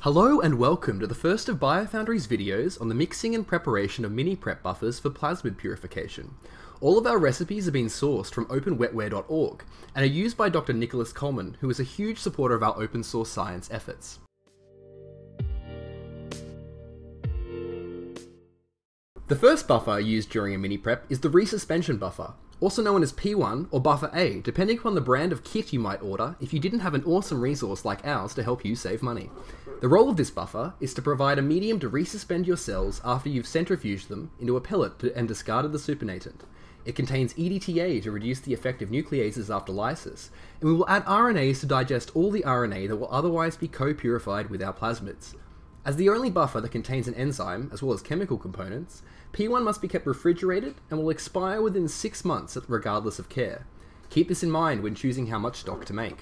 Hello and welcome to the first of BioFoundry's videos on the mixing and preparation of mini-prep buffers for plasmid purification. All of our recipes have been sourced from openwetware.org and are used by Dr. Nicholas Coleman, who is a huge supporter of our open source science efforts. The first buffer used during a mini-prep is the resuspension buffer, also known as P1 or buffer A, depending upon the brand of kit you might order if you didn't have an awesome resource like ours to help you save money. The role of this buffer is to provide a medium to resuspend your cells after you've centrifuged them into a pellet and discarded the supernatant. It contains EDTA to reduce the effect of nucleases after lysis, and we will add RNAse to digest all the RNA that will otherwise be co-purified with our plasmids. As the only buffer that contains an enzyme, as well as chemical components, P1 must be kept refrigerated and will expire within 6 months regardless of care. Keep this in mind when choosing how much stock to make.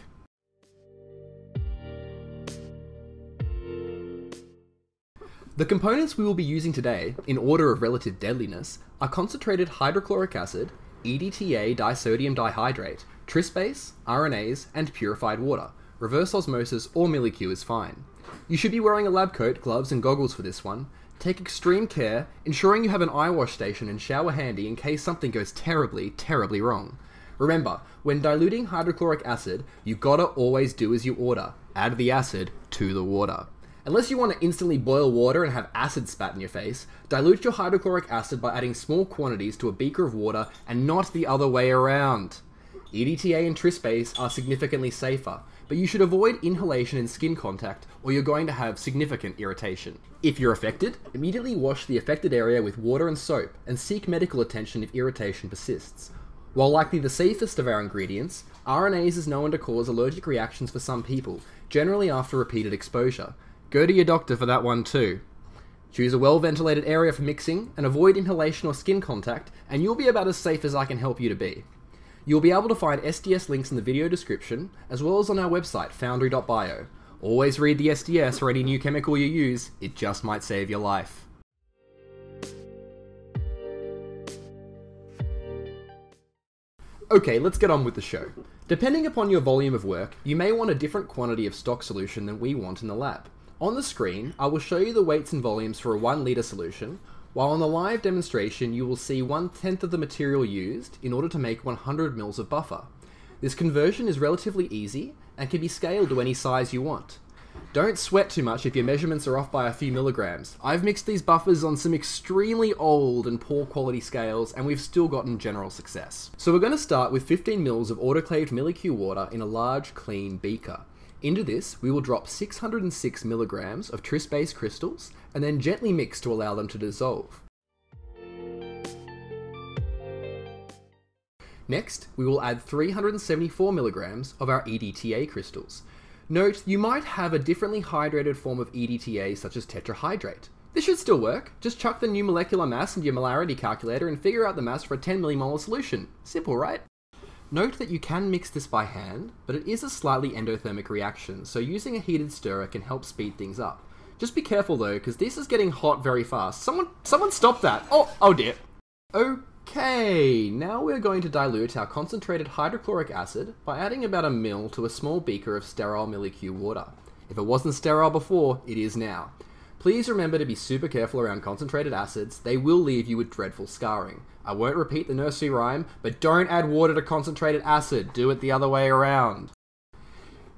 The components we will be using today, in order of relative deadliness, are concentrated hydrochloric acid, EDTA disodium dihydrate, Tris Base, RNase, and purified water. Reverse osmosis or MilliQ is fine. You should be wearing a lab coat, gloves and goggles for this one. Take extreme care, ensuring you have an eye wash station and shower handy in case something goes terribly, terribly wrong. Remember, when diluting hydrochloric acid, you gotta always do as you order. Add the acid to the water. Unless you want to instantly boil water and have acid spat in your face, dilute your hydrochloric acid by adding small quantities to a beaker of water and not the other way around. EDTA and Tris Base are significantly safer, but you should avoid inhalation and skin contact or you're going to have significant irritation. If you're affected, immediately wash the affected area with water and soap and seek medical attention if irritation persists. While likely the safest of our ingredients, RNase is known to cause allergic reactions for some people, generally after repeated exposure. Go to your doctor for that one too. Choose a well-ventilated area for mixing and avoid inhalation or skin contact and you'll be about as safe as I can help you to be. You'll be able to find SDS links in the video description, as well as on our website, foundry.bio. Always read the SDS for any new chemical you use, it just might save your life. Okay, let's get on with the show. Depending upon your volume of work, you may want a different quantity of stock solution than we want in the lab. On the screen, I will show you the weights and volumes for a 1 litre solution, while on the live demonstration you will see 1/10 of the material used in order to make 100 mils of buffer. This conversion is relatively easy and can be scaled to any size you want. Don't sweat too much if your measurements are off by a few milligrams. I've mixed these buffers on some extremely old and poor quality scales and we've still gotten general success. So we're going to start with 15 mils of autoclaved MilliQ water in a large clean beaker. Into this, we will drop 606 milligrams of Tris Base crystals and then gently mix to allow them to dissolve. Next, we will add 374 milligrams of our EDTA crystals. Note, you might have a differently hydrated form of EDTA such as tetrahydrate. This should still work. Just chuck the new molecular mass into your molarity calculator and figure out the mass for a 10 millimolar solution. Simple, right? Note that you can mix this by hand, but it is a slightly endothermic reaction, so using a heated stirrer can help speed things up. Just be careful though, because this is getting hot very fast. Someone stop that! Oh dear! Okay, now we're going to dilute our concentrated hydrochloric acid by adding about a mil to a small beaker of sterile MilliQ water. If it wasn't sterile before, it is now. Please remember to be super careful around concentrated acids, they will leave you with dreadful scarring. I won't repeat the nursery rhyme, but don't add water to concentrated acid, do it the other way around.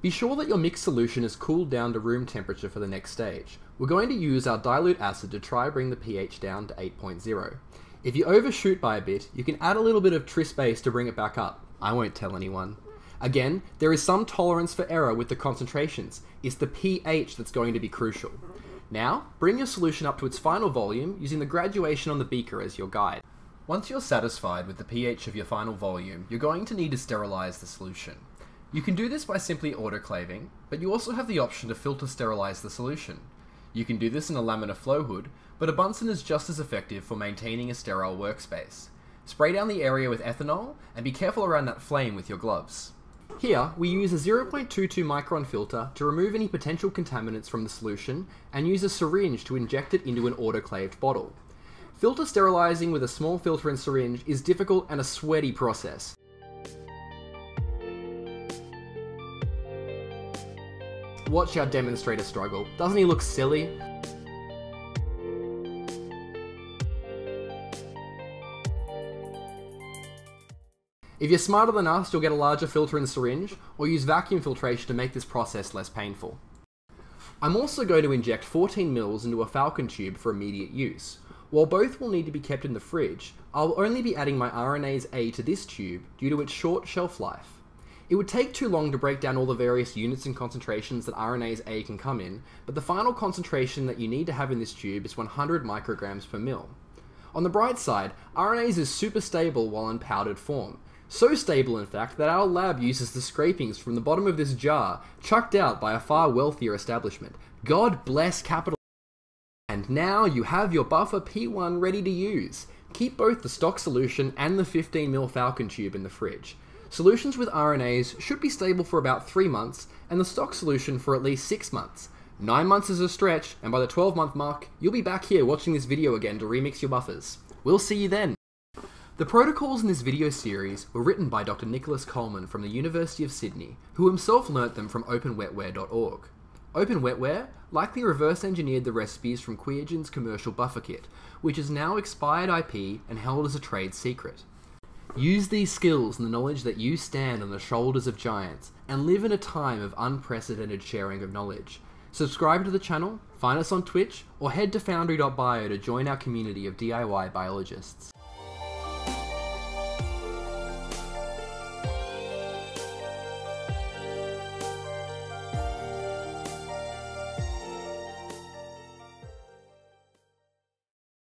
Be sure that your mixed solution is cooled down to room temperature for the next stage. We're going to use our dilute acid to try bring the pH down to 8.0. If you overshoot by a bit, you can add a little bit of Tris Base to bring it back up. I won't tell anyone. Again, there is some tolerance for error with the concentrations. It's the pH that's going to be crucial. Now, bring your solution up to its final volume using the graduation on the beaker as your guide. Once you're satisfied with the pH of your final volume, you're going to need to sterilize the solution. You can do this by simply autoclaving, but you also have the option to filter sterilize the solution. You can do this in a laminar flow hood, but a Bunsen is just as effective for maintaining a sterile workspace. Spray down the area with ethanol and be careful around that flame with your gloves. Here, we use a 0.22 micron filter to remove any potential contaminants from the solution and use a syringe to inject it into an autoclaved bottle. Filter sterilizing with a small filter and syringe is difficult and a sweaty process. Watch our demonstrator struggle. Doesn't he look silly? If you're smarter than us, you'll get a larger filter and syringe, or use vacuum filtration to make this process less painful. I'm also going to inject 14 mils into a Falcon tube for immediate use. While both will need to be kept in the fridge, I'll only be adding my RNase A to this tube due to its short shelf life. It would take too long to break down all the various units and concentrations that RNase A can come in, but the final concentration that you need to have in this tube is 100 micrograms per mil. On the bright side, RNase is super stable while in powdered form. So stable, in fact, that our lab uses the scrapings from the bottom of this jar, chucked out by a far wealthier establishment. God bless capitalism. And now you have your buffer P1 ready to use. Keep both the stock solution and the 15 ml Falcon tube in the fridge. Solutions with RNase should be stable for about 3 months, and the stock solution for at least 6 months. 9 months is a stretch, and by the 12-month mark, you'll be back here watching this video again to remix your buffers. We'll see you then! The protocols in this video series were written by Dr. Nicholas Coleman from the University of Sydney, who himself learnt them from openwetware.org. OpenWetware likely reverse engineered the recipes from Qiagen's commercial buffer kit, which is now expired IP and held as a trade secret. Use these skills and the knowledge that you stand on the shoulders of giants, and live in a time of unprecedented sharing of knowledge. Subscribe to the channel, find us on Twitch, or head to foundry.bio to join our community of DIY biologists.